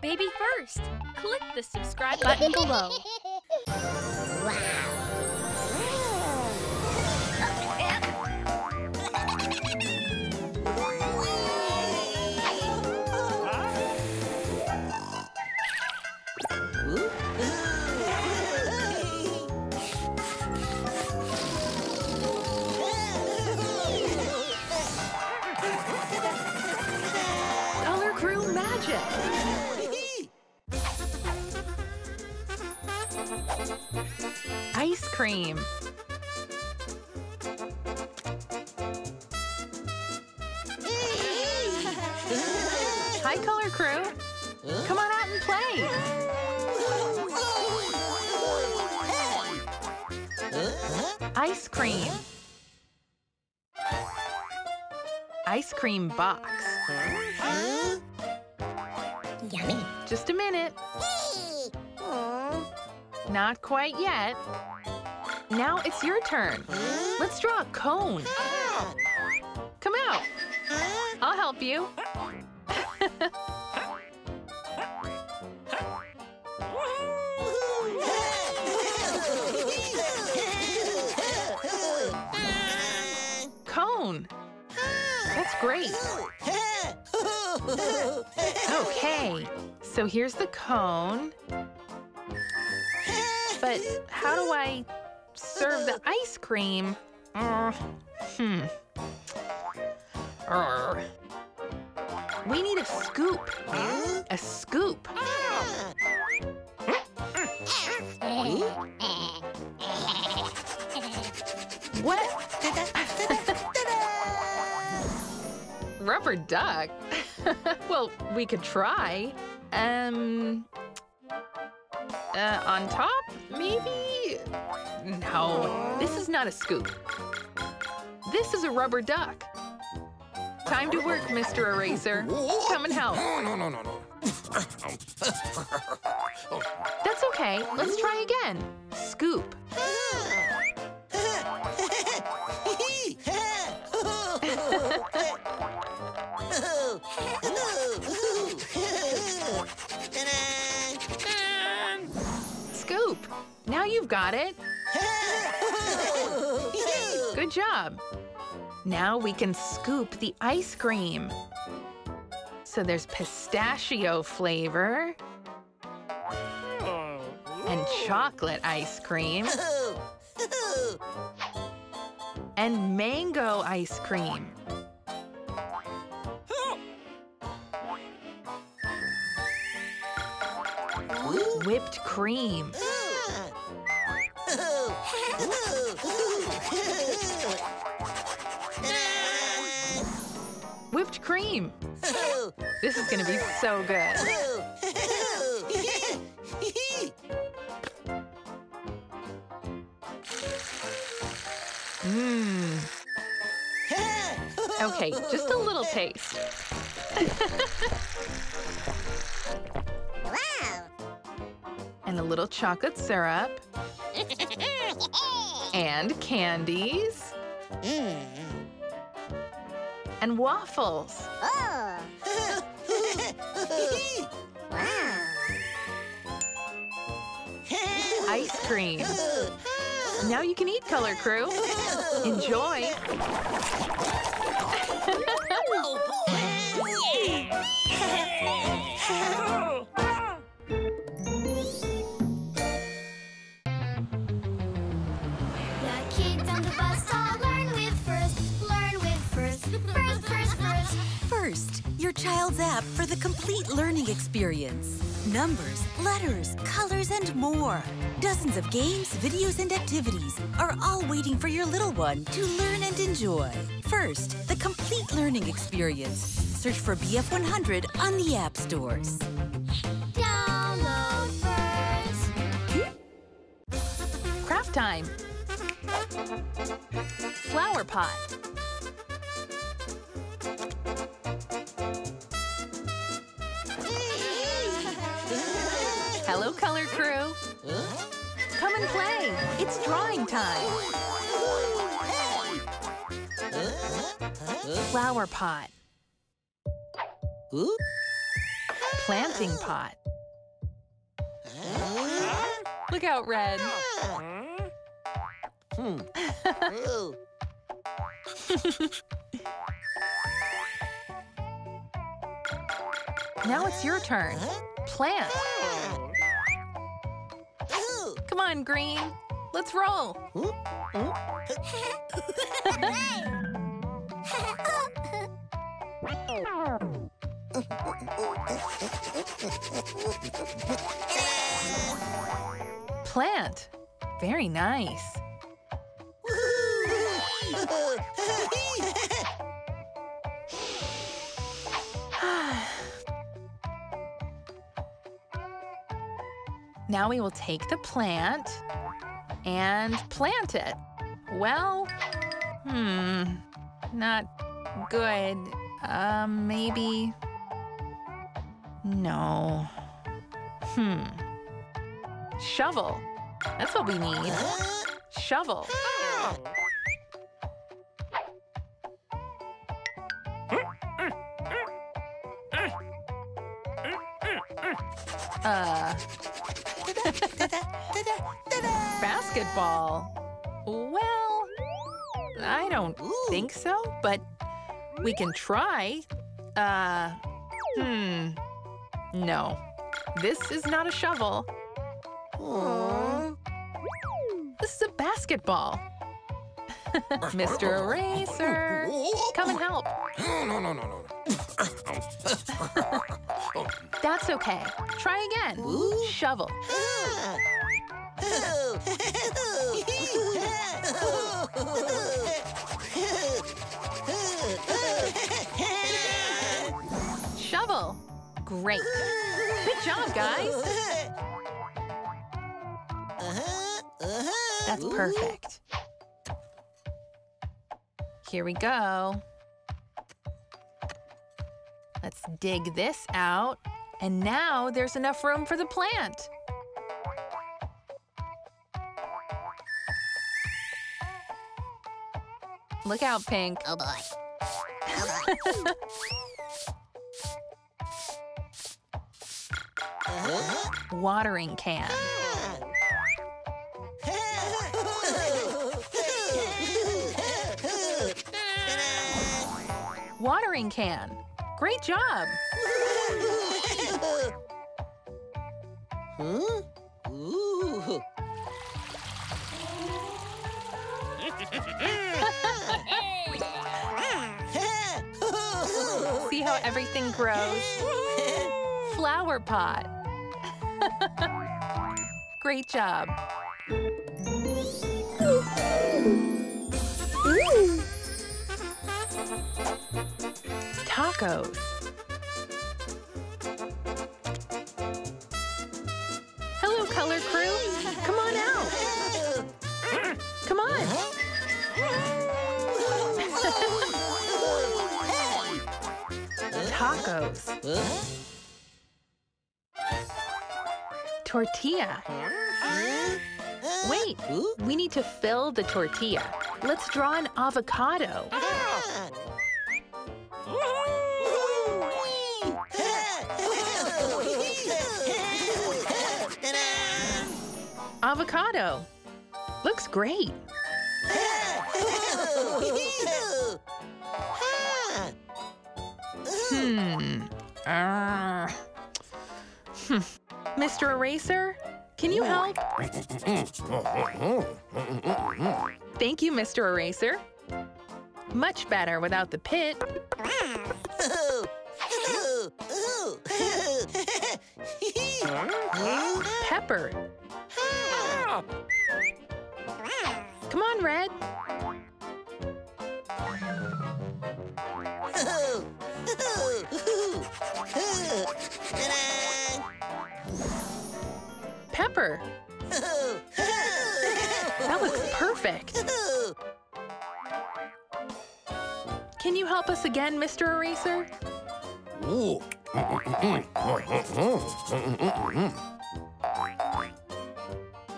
baby first. Click the subscribe button below. Wow. Ice cream. Hi, Color Crew. Come on out and play. Ice cream. Ice cream box. Yummy. Just a minute. Not quite yet. Now it's your turn. Let's draw a cone. Come out. I'll help you. Cone. That's great. Okay, so here's the cone. But how do I serve the ice cream? We need a scoop. A scoop. What? Rubber duck? Well, we could try. On top? Maybe? No, this is not a scoop. This is a rubber duck. Time to work, Mr. Eraser. Come and help. No. That's okay. Let's try again. Scoop. Scoop! Now you've got it. Good job. Now we can scoop the ice cream. So there's pistachio flavor and chocolate ice cream and mango ice cream. Whipped cream. Whipped cream. This is gonna be so good. Okay, just a little taste. And a little chocolate syrup. And candies. And waffles. Oh. Wow. Ice cream. Now you can eat, Color Crew. Enjoy. First, your child's app for the complete learning experience. Numbers, letters, colors, and more. Dozens of games, videos, and activities are all waiting for your little one to learn and enjoy. First, the complete learning experience. Search for BF100 on the app stores. Download First. Craft time. Flower pot. Hello, Color Crew. Come and play. It's drawing time. Flower pot. planting pot. Look out, Red. Now it's your turn. Plant. Come on, Green. Let's roll. Plant. Very nice. Now we will take the plant and plant it. Well, not good. Maybe. No. Shovel. That's what we need. Shovel. Basketball. Well, I don't think so, but we can try. No, this is not a shovel. This is a basketball. Mr. Eraser, come and help. No. That's okay. Try again. Shovel. Shovel. Great. Good job, guys. That's perfect. Here we go. Let's dig this out. And now there's enough room for the plant. Look out, Pink. Oh, boy. Watering can. Watering can. Great job. See how everything grows? Flower pot. Great job. Tacos. Hello, color crew. Come on out. Come on. Tacos. Tortilla. Wait, we need to fill the tortilla. Let's draw an avocado. Avocado. Looks great. Mr. Eraser, can you help? Thank you, Mr. Eraser. Much better without the pit. Pepper. Come on, Red. Pepper. That looks perfect. Can you help us again, Mr. Eraser?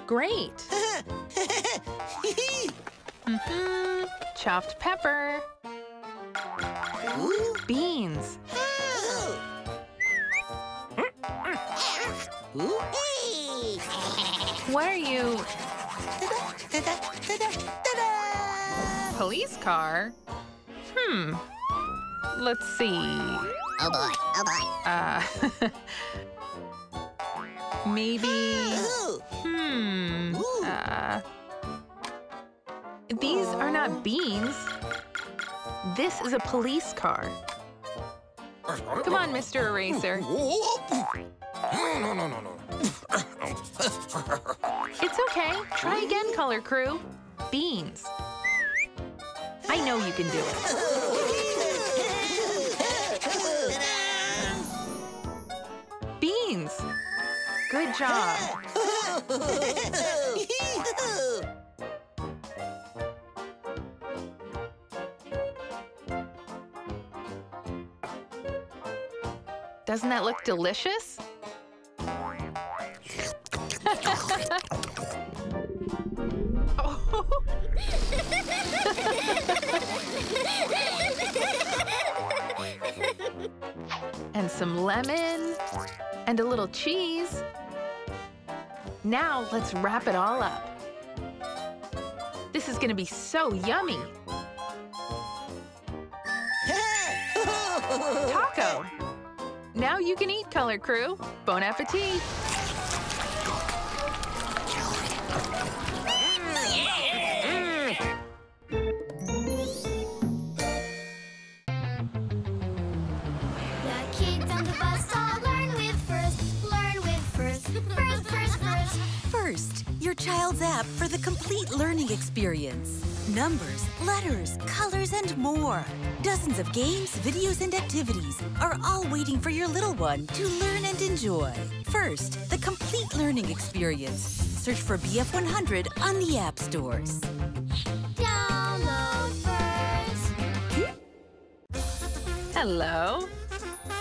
Great. Chopped pepper. Beans. Whoopee! Why are you? Ta-da, ta-da, ta-da, ta-da! Police car? Let's see. Oh boy! Oh boy! Maybe. These are not beans. This is a police car. Come on, Mr. Eraser. No. It's okay. Try again, color crew. Beans. I know you can do it. Beans. Good job. Doesn't that look delicious? And some lemon and a little cheese. Now let's wrap it all up. This is gonna be so yummy. Taco. Now you can eat, color crew. Bon appetit. Your child's app for the complete learning experience. Numbers, letters, colors, and more. Dozens of games, videos, and activities are all waiting for your little one to learn and enjoy. First, the complete learning experience. Search for BF100 on the app stores. Download first. Hello.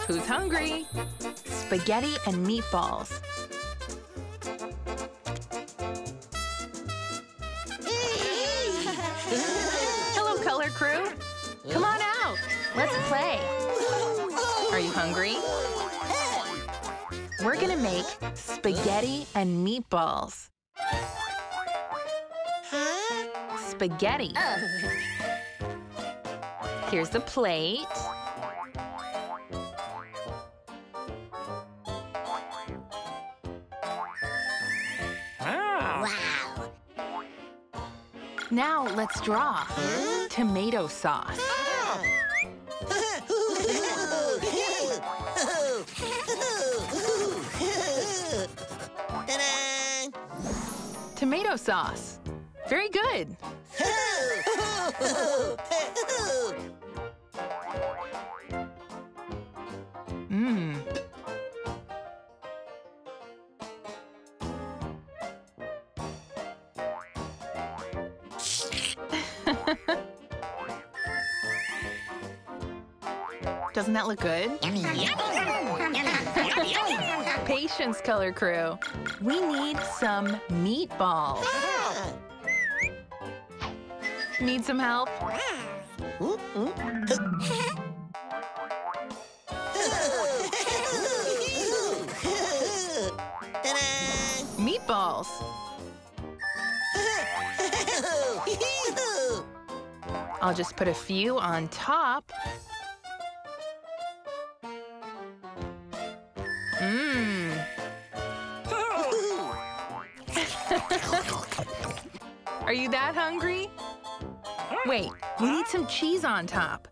Who's hungry? Spaghetti and meatballs. Crew? Come on out! Let's play! Are you hungry? We're gonna make spaghetti and meatballs. Spaghetti. Here's the plate. Wow! Now let's draw. Tomato sauce. Tomato sauce. Very good. Doesn't that look good? Yummy, yummy. Patience, color crew. We need some meatballs. Need some help? Meatballs. I'll just put a few on top. Are you that hungry? Wait, we need some cheese on top.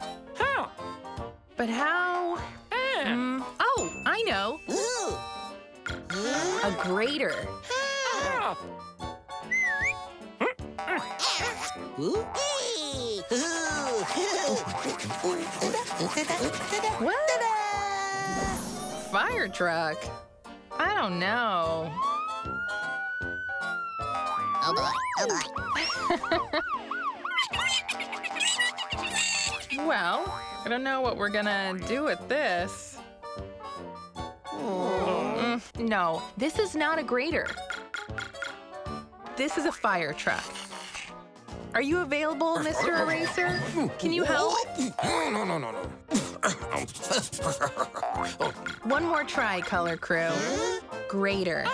But how? Oh, I know. A grater. Fire truck? I don't know. Oh boy, oh boy. Well, I don't know what we're gonna do with this. No, this is not a grater. This is a fire truck. Are you available, Mr. Eraser? Can you help? No. One more try, color crew. grater.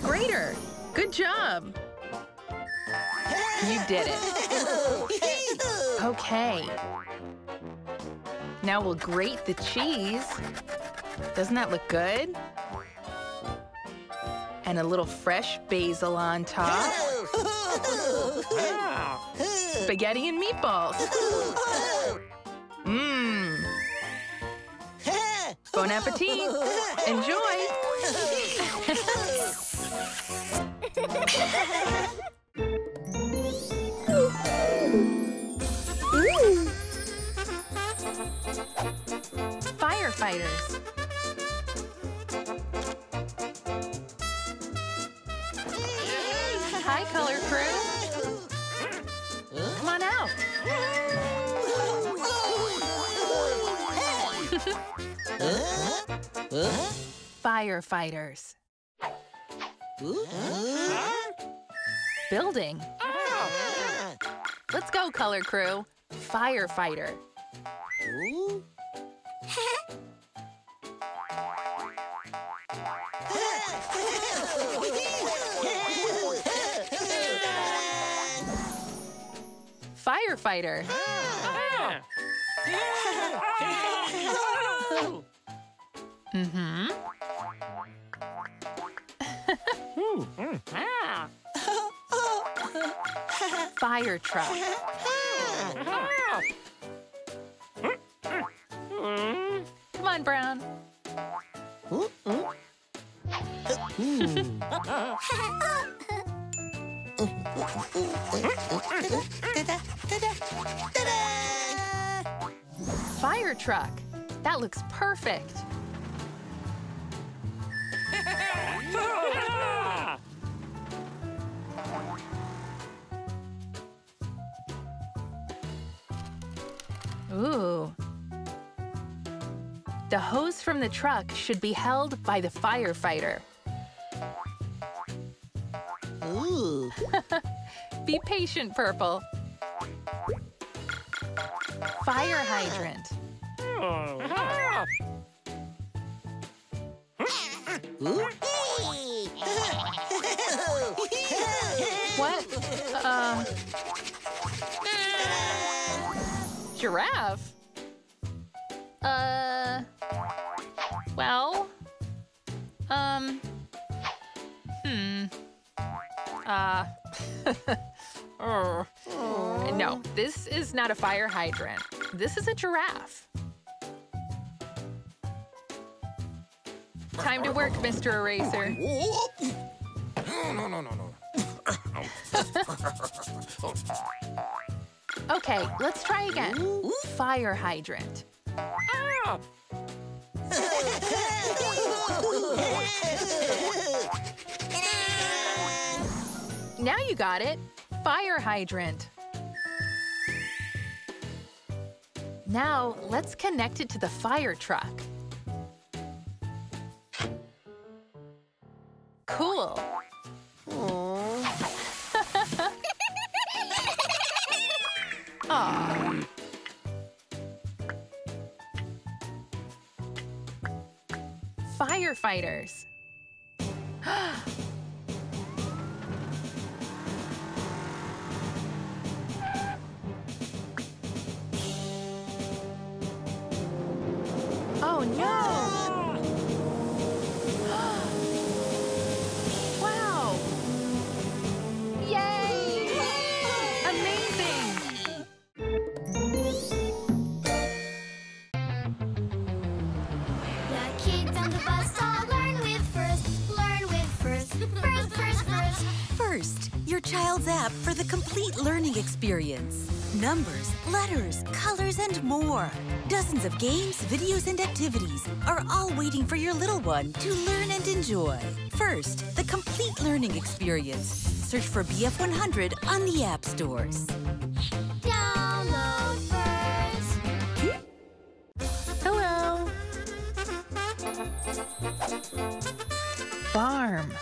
Grater! Good job! You did it. Okay. Now we'll grate the cheese. Doesn't that look good? And a little fresh basil on top. Spaghetti and meatballs. Mmm. Bon appetit. Enjoy. Firefighters. Hi, color crew. Come on out. Firefighters. Building. Let's go, color crew. Firefighter. Firefighter. Mm-hmm. Fire truck. Come on, Brown. Fire truck. That looks perfect. Ooh. The hose from the truck should be held by the firefighter. Ooh. Be patient, Purple. Fire hydrant. What? Giraffe? Well, no, this is not a fire hydrant. This is a giraffe. Time to work, Mr. Eraser. Okay, let's try again. Fire hydrant. Now you got it. Fire hydrant. Now let's connect it to the fire truck. Cool. Aww. Firefighters. Oh no! Wow! Yay! Amazing! The kids on the bus all learn with first. Your child's app for the complete learning experience. Numbers, letters, colors, and more. Dozens of games, videos, and activities are all waiting for your little one to learn and enjoy. First, the complete learning experience. Search for BF100 on the app stores. Download First. Hello. Farm.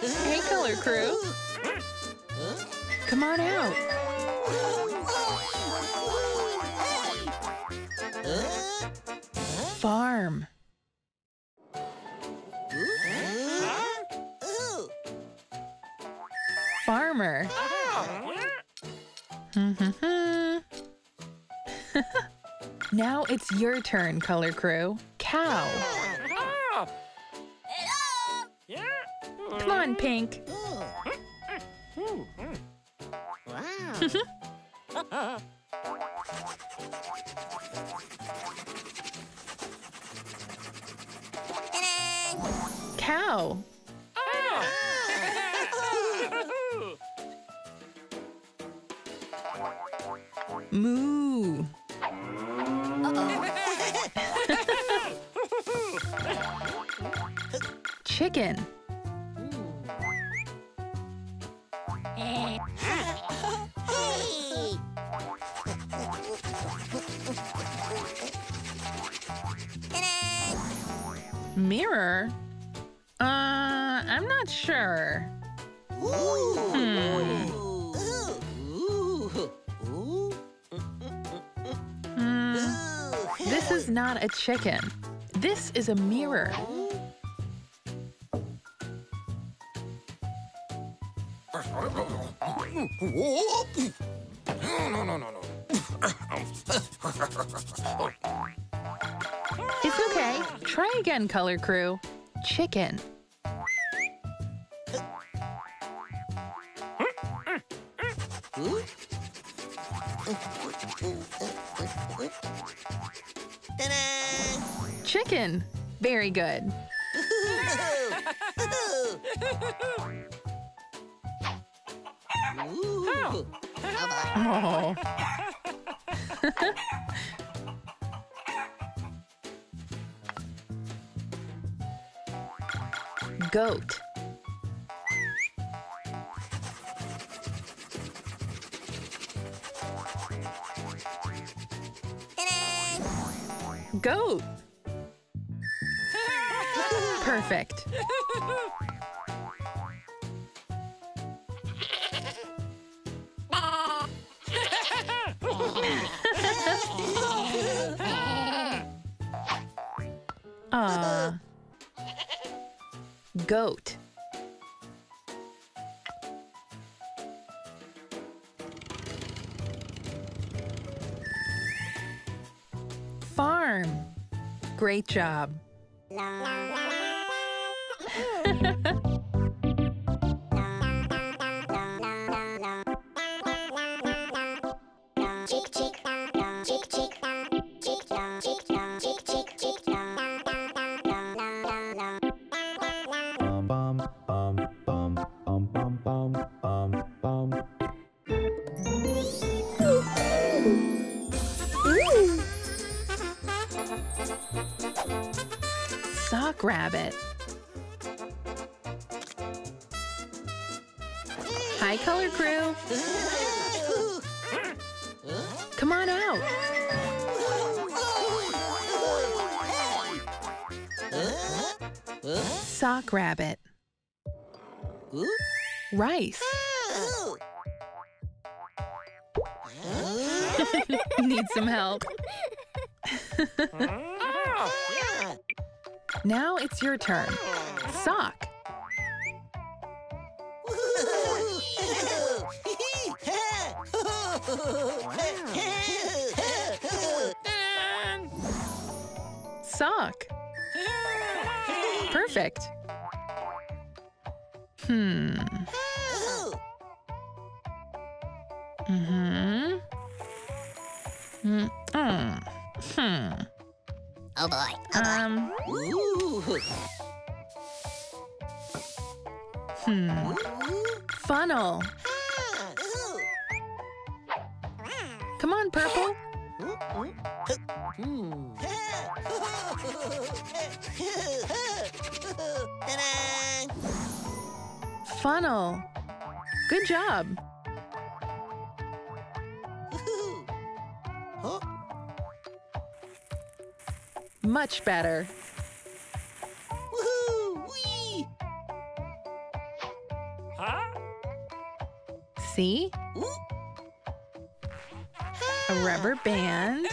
Hey, color crew. Come on out. Farm. Farmer. Now it's your turn, Color Crew. Cow. Come on, Pink. Cow. Moo. Chicken. Mirror? I'm not sure. This is not a chicken. This is a mirror. It's okay. Try again, Color Crew. Chicken. Chicken. Very good. Oh. Goat. Goat. Perfect. Goat. Farm. Great job. Sock rabbit. Hi, Color Crew. Come on out. Sock rabbit. Rice. Need some help. Now it's your turn. Sock. Sock. Perfect. Oh boy. Funnel. Come on, Purple. Funnel. Good job. Much better. See? A rubber band.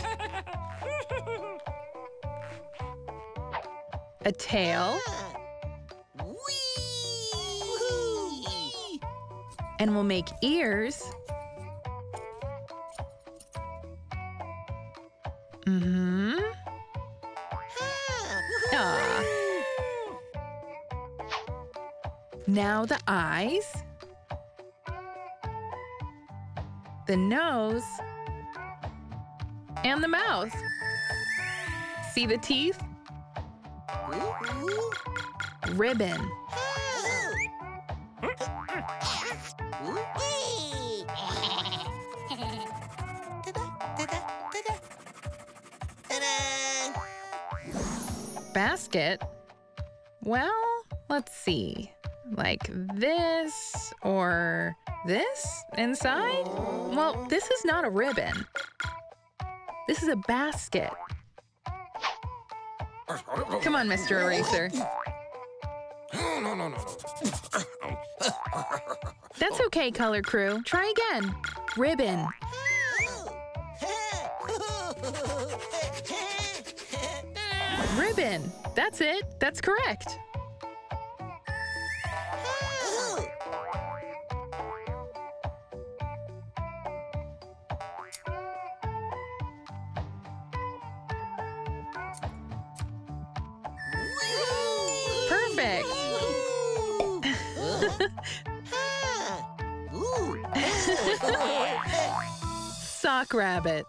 A tail. And we'll make ears. Mm-hmm. Now the eyes. The nose. And the mouth. See the teeth? Ribbon. Basket? Well, let's see. Like this or this inside? Well, this is not a ribbon. This is a basket. Come on, Mr. Eraser. That's okay, Color Crew. Try again. Ribbon. Ribbon. That's it. That's correct. Perfect. Sock rabbit.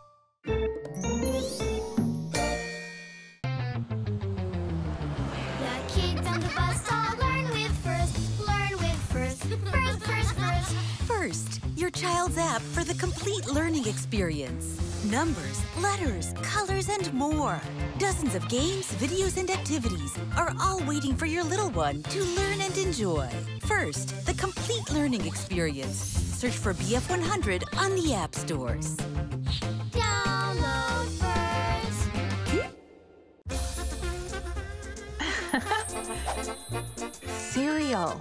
First, your child's app for the complete learning experience. Numbers, letters, colors, and more. Dozens of games, videos, and activities are all waiting for your little one to learn and enjoy. First, the complete learning experience. Search for BF100 on the app stores. Download first. Cereal.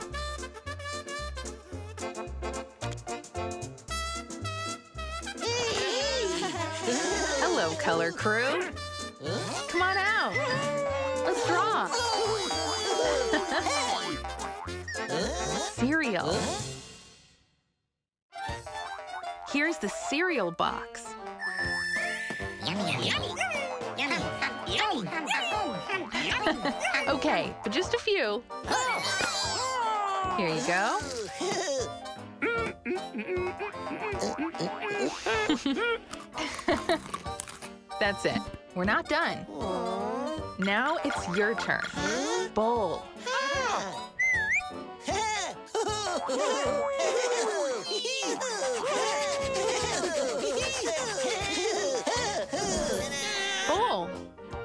Hello, Color Crew. Come on out. Let's draw. Cereal. Here's the cereal box. Okay, but just a few. Here you go. That's it. We're not done. Now it's your turn. Bowl. Bowl.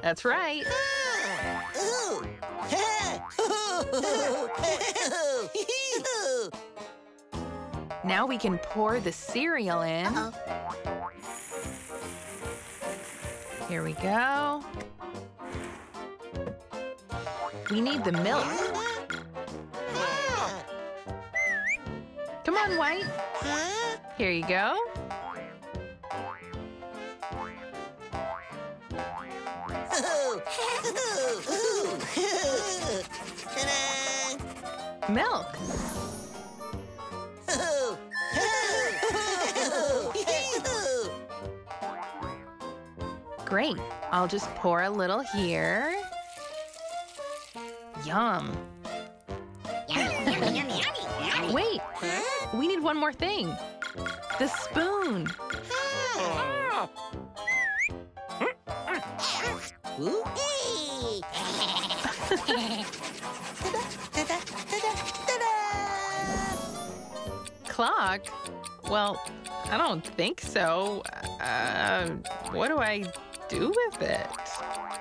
That's right. Now we can pour the cereal in. Here we go. We need the milk. Come on, White. Here you go. Milk. Great. I'll just pour a little here. Yum. Wait, we need one more thing. The spoon. Clock? Well, I don't think so. What do I do with it?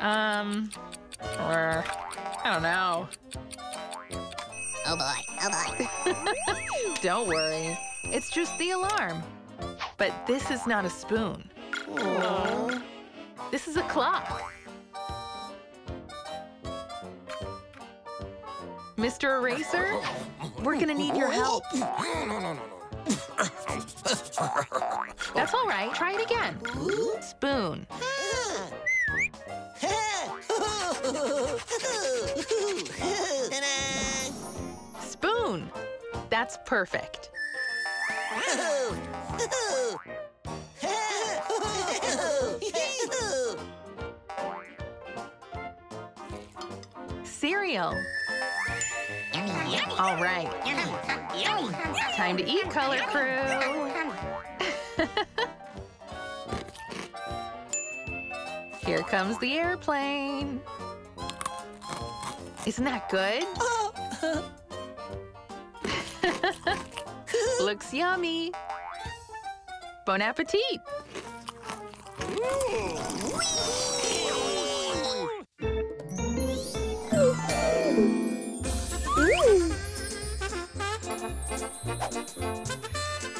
Or I don't know. Oh boy, oh boy. Don't worry, it's just the alarm. But this is not a spoon. Aww. This is a clock. Mr. Eraser, we're gonna need your help. That's all right. Try it again. Spoon. Spoon. That's perfect. Cereal. All right. Time to eat, Color Crew. Here comes the airplane. Isn't that good? Looks yummy. Bon appetit.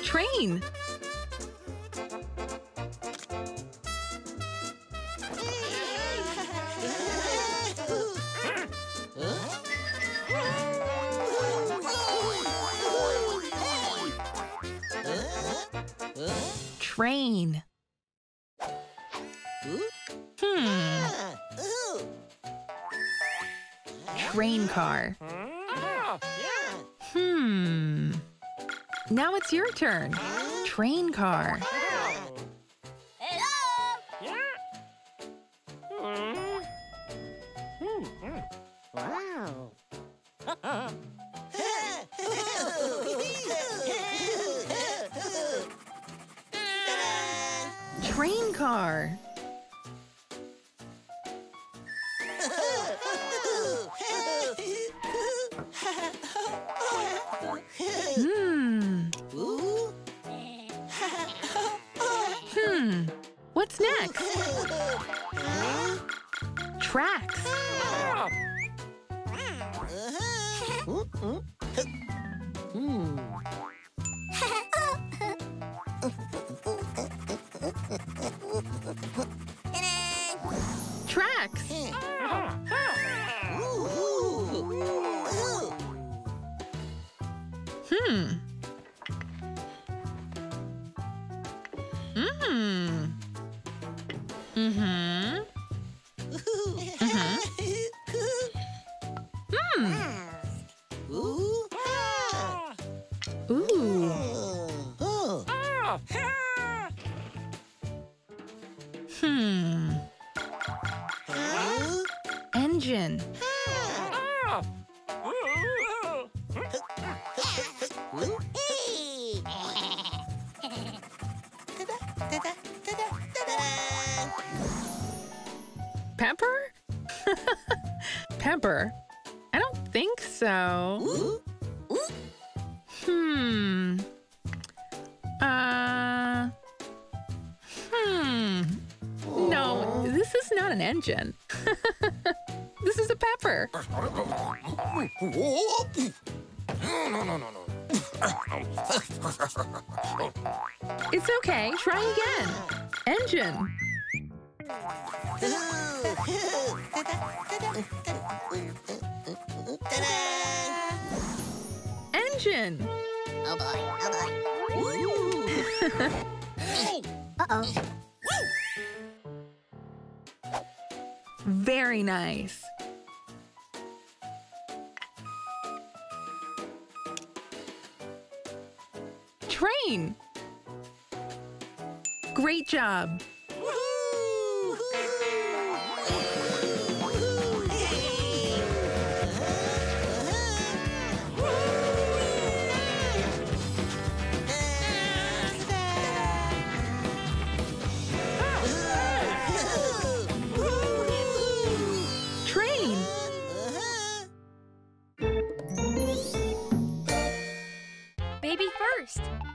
Train. Train. Train car. Now it's your turn. Train car. Hello. Wow. Train car. What's next? Tracks. Tracks. Engine. Pepper? Pepper? I don't think so. No, this is not an engine. This is a pepper. It's okay. Try again. Engine. Engine. Oh boy. Oh boy. Uh-oh. Very nice. Train. Great job.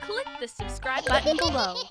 Click the subscribe button below.